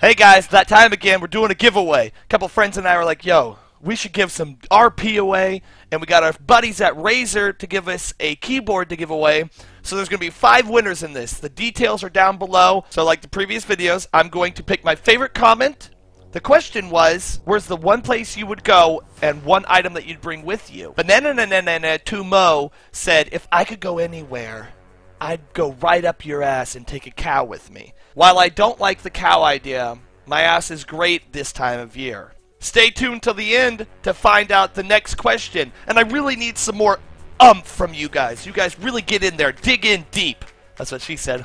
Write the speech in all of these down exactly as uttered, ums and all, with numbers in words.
Hey guys, that time again, we're doing a giveaway. A couple friends and I were like, yo, we should give some R P away, and we got our buddies at Razer to give us a keyboard to give away. So there's going to be five winners in this. The details are down below. So like the previous videos, I'm going to pick my favorite comment. The question was, where's the one place you would go and one item that you'd bring with you? Banana-na-na-na-na-tumo said, if I could go anywhere, I'd go right up your ass and take a cow with me. While I don't like the cow idea, my ass is great this time of year. Stay tuned till the end to find out the next question. And I really need some more umph from you guys. You guys really get in there. Dig in deep. That's what she said.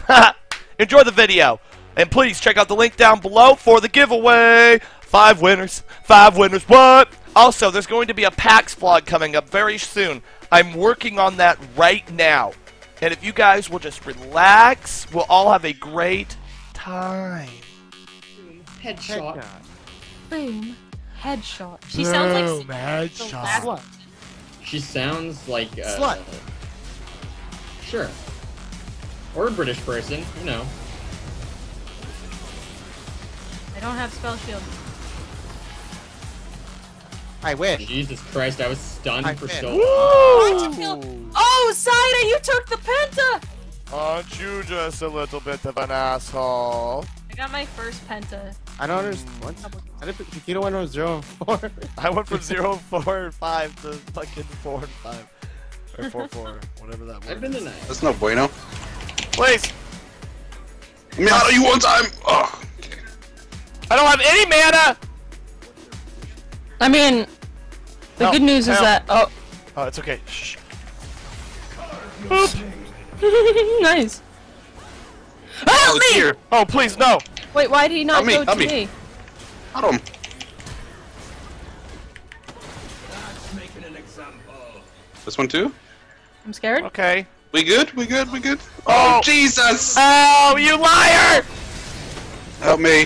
Enjoy the video. And please check out the link down below for the giveaway. Five winners. Five winners. What? Also, there's going to be a PAX vlog coming up very soon. I'm working on that right now. And if you guys will just relax, we'll all have a great time. Headshot. Headshot. Boom. Headshot. She Boom. sounds like... Boom. Headshot. Slut. She sounds like... Uh, Slut. Sure. Or a British person, you know. I don't have spell shield. I wish. Jesus Christ, I was stunned I for win. so long. Why'd you feel... Oh, Zyna, you took the penta! Aren't you just a little bit of an asshole? I got my first penta. I don't understand. What? I didn't, Nikita went from zero and four. I went from zero, four, and five to fucking four and five. Or four, four. Whatever that was. I've been the night. That's no bueno. Please! Let me out of you one time! Oh. I don't have any mana! I mean, the no, good news no. is that. Oh. Oh, it's okay. Shh. Nice. Oh, help me! Oh, please, no! Wait, why did he not help go me, to me? me? Got him. This one too? I'm scared. Okay. We good? We good? We good? Oh, oh Jesus! Oh, you liar! Help me.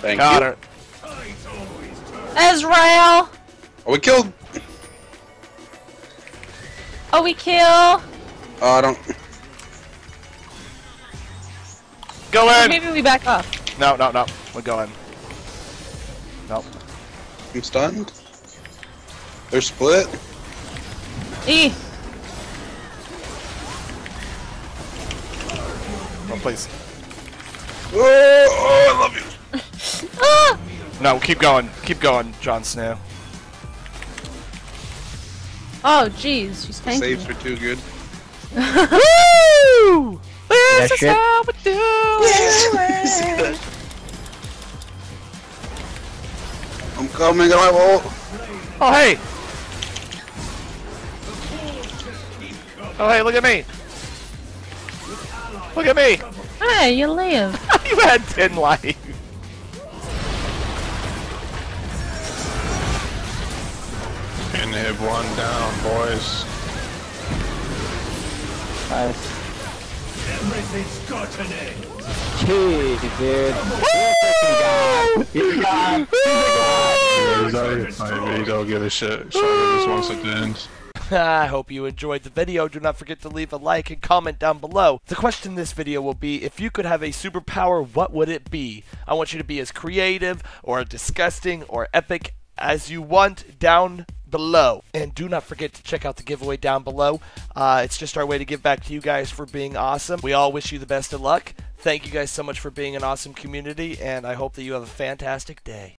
Thank Got you. Her. Ezreal! Oh, we killed! Oh, we kill! Oh, I don't... Go in! Maybe we back up. No, no, no. We're going. Nope. I'm stunned. They're split. E! Oh, please. Oh, oh I love you! Ah! No, keep going. Keep going, John Snow. Oh, jeez. She's tanking. Saves are too good. Woo! This is shit? how we do it! I'm coming, I won't. Oh, hey! Oh, hey, look at me! Look at me! Hey, you live. You had ten lives. Hit one down, boys. Nice. Everything's got an end. Jeez, dude. Woo! He's a god. He's a god. He don't give a shit. Shotgun just wants it to end. I hope you enjoyed the video. Do not forget to leave a like and comment down below. The question this video will be, if you could have a superpower, what would it be? I want you to be as creative or disgusting or epic as you want down below. below and do not forget to check out the giveaway down below. Uh, it's just our way to give back to you guys for being awesome. We all wish you the best of luck. Thank you guys so much for being an awesome community, and I hope that you have a fantastic day.